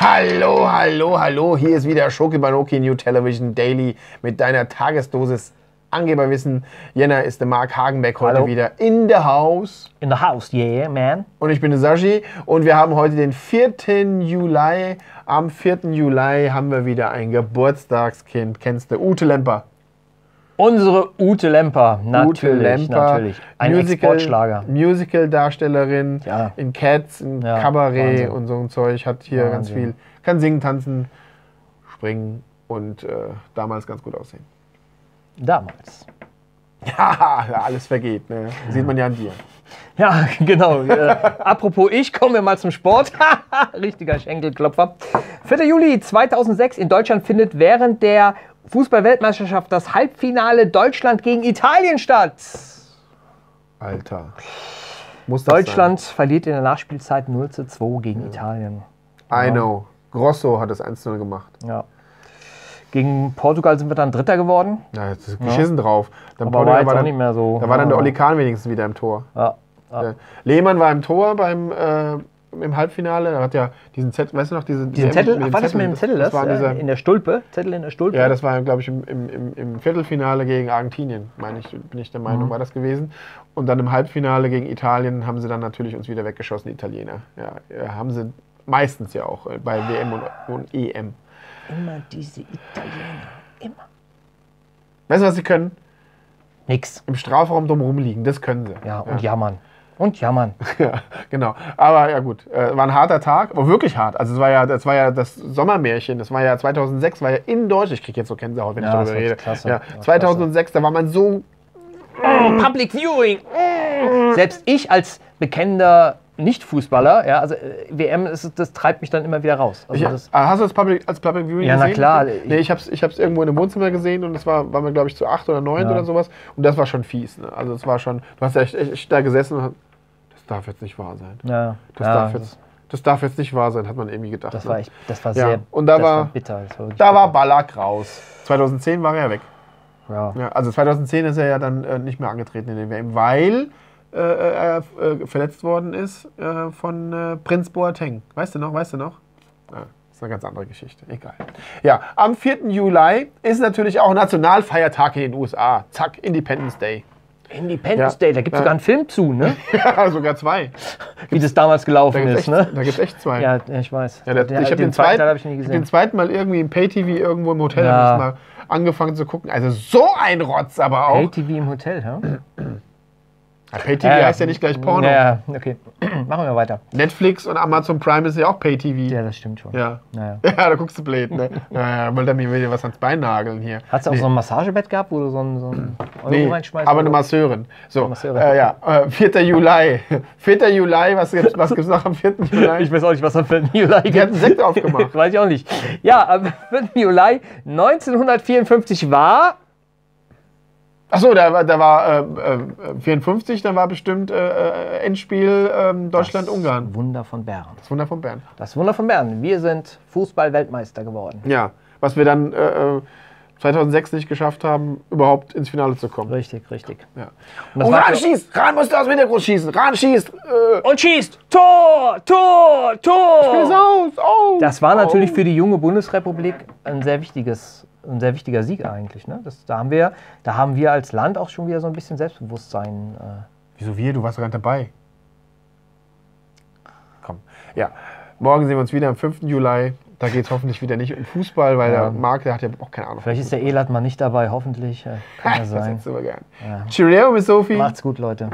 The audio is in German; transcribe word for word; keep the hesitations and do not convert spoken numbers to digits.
Hallo, hallo, hallo, hier ist wieder Schoki-Banoki New Television Daily mit deiner Tagesdosis Angeberwissen. Jenner ist der Marc Hagenbeck heute hallo. Wieder in the house. In the house, yeah, man. Und ich bin der Sashi und wir haben heute den vierten Juli. Am vierten Juli haben wir wieder ein Geburtstagskind. Kennst du Ute Lemper? Unsere Ute Lemper, natürlich, Ute Lemper, natürlich. Ein Exportschlager. Musical-Darstellerin ja. in Cats, in ja, Kabarett Wahnsinn. Und so ein Zeug, hat hier Wahnsinn. Ganz viel, kann singen, tanzen, springen und äh, damals ganz gut aussehen. Damals. Ja, alles vergeht, ne? Sieht man ja an dir. Ja, genau. Äh, apropos ich, kommen wir mal zum Sport. Richtiger Schenkelklopfer. vierter Juli zweitausendsechs in Deutschland findet während der Fußball-Weltmeisterschaft, das Halbfinale Deutschland gegen Italien statt. Alter. Muss das Deutschland sein? Verliert in der Nachspielzeit null zu zwei gegen ja. Italien. Genau. I know. Grosso hat es eins zu null gemacht. Ja. Gegen Portugal sind wir dann Dritter geworden. Ja, jetzt ist geschissen ja. drauf. Dann Aber Portugal war, war dann, auch nicht mehr so. Da war dann der Oliver Kahn wenigstens wieder im Tor. Ja. Ja. Lehmann war im Tor beim... Äh, im Halbfinale, da hat ja diesen Zettel, weißt du noch, diese, diesen Zettel, mit dem Ach, war das Zettel, mit dem Zettel, das, das, das war in der Stulpe, Zettel in der Stulpe. Ja, das war, glaube ich, im, im, im Viertelfinale gegen Argentinien, meine ich, bin ich der Meinung, mhm. war das gewesen. Und dann im Halbfinale gegen Italien haben sie dann natürlich uns wieder weggeschossen, Italiener. Ja, haben sie meistens ja auch bei ah. W M und, und E M. Immer diese Italiener, immer. Weißt du, was sie können? Nix. Im Strafraum drum rumliegen, das können sie. Ja, und ja. jammern. Und jammern. Ja, genau. Aber ja gut, äh, war ein harter Tag, aber wirklich hart. Also es war ja, das war ja das Sommermärchen, das war ja zweitausendsechs, war ja in Deutschland, ich kriege jetzt so Gänsehaut, wenn ja, ich darüber rede. Klasse. Ja, zweitausendsechs, klasse. Da war man so... Oh, Public Viewing! Oh. Selbst ich als bekennender Nicht-Fußballer, ja, also W M, ist, das treibt mich dann immer wieder raus. Also ich, das hast du das Public, als Public Viewing ja, gesehen? Ja, na klar. Nee, ich hab's, ich hab's irgendwo in einem Wohnzimmer gesehen und das war, waren wir, glaube ich, zu acht oder neun ja. oder sowas. Und das war schon fies, ne? Also es war schon, du hast ja echt, echt da gesessen und das darf jetzt nicht wahr sein. Ja. Das ja, darf jetzt... Das darf jetzt nicht wahr sein, hat man irgendwie gedacht. Das war, echt, das war sehr ja. und da das war, war bitter. Das war da bitter. War Ballack raus. zweitausendzehn war er weg. Ja. Ja, also zweitausendzehn ist er ja dann äh, nicht mehr angetreten in den W M, weil äh, er äh, verletzt worden ist äh, von äh, Prinz Boateng. Weißt du noch? Weißt du noch? Ja, ist eine ganz andere Geschichte. Egal. Ja, am vierten Juli ist natürlich auch Nationalfeiertag in den U S A. Zack, Independence Day. Independence ja. Day, da gibt es ja. sogar einen Film zu, ne? Ja, sogar zwei. Wie das damals gelaufen da ist, echt, ne? Da gibt es echt zwei. Ja, ich weiß. Ja, der, der, ich habe den, den zweiten Teil hab ich nie gesehen. Den zweiten Mal irgendwie im Pay-T V irgendwo im Hotel ja. mal angefangen zu gucken. Also so ein Rotz aber auch. Pay-T V im Hotel, ja? ja Pay-T V äh, heißt ja nicht gleich Porno. Ja, okay. Machen wir weiter. Netflix und Amazon Prime ist ja auch Pay-T V. Ja, das stimmt schon. Ja, naja. ja da guckst du blöd, ne? Naja, wollte mir wieder was ans Bein nageln hier. Hast du auch nee. so ein Massagebett gehabt, wo du so ein... So ein Nee, aber eine Masseurin. So, äh, ja, äh, vierter Juli. vierter Juli, was gibt es noch am vierten Juli? Ich weiß auch nicht, was am vierten Juli gibt. Die hat einen Sekt aufgemacht. Weiß ich auch nicht. Ja, am vierten Juli neunzehnhundertvierundfünfzig war... Achso, da, da war äh, äh, vierundfünfzig, da war bestimmt äh, Endspiel äh, Deutschland-Ungarn. Das Wunder von Bern. Das Wunder von Bern. Das Wunder von Bern. Wir sind Fußball-Weltmeister geworden. Ja, was wir dann... Äh, zweitausendsechs nicht geschafft haben, überhaupt ins Finale zu kommen. Richtig, richtig. Ja. Und, und Rahn schießt! Rahn musste aus dem Hintergrund schießen! Rahn schießt! Äh und schießt! Tor! Tor! Tor! Ich spiel's aus! Oh, das war natürlich oh. für die junge Bundesrepublik ein sehr wichtiges, ein sehr wichtiger Sieg eigentlich. Ne? Das, da, haben wir, da haben wir als Land auch schon wieder so ein bisschen Selbstbewusstsein. Äh Wieso wir? Du warst gar nicht dabei. Komm. Ja. Morgen sehen wir uns wieder am fünften Juli. Da geht es hoffentlich wieder nicht um Fußball, weil ja. der Marc, der hat ja auch keine Ahnung. Vielleicht ist der Elat mal nicht dabei, hoffentlich. Kann ja sein. Das hättest du aber gern. Ja. Cheerio, Miss Sophie. Macht's gut, Leute.